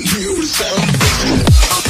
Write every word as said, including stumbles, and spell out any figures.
you sound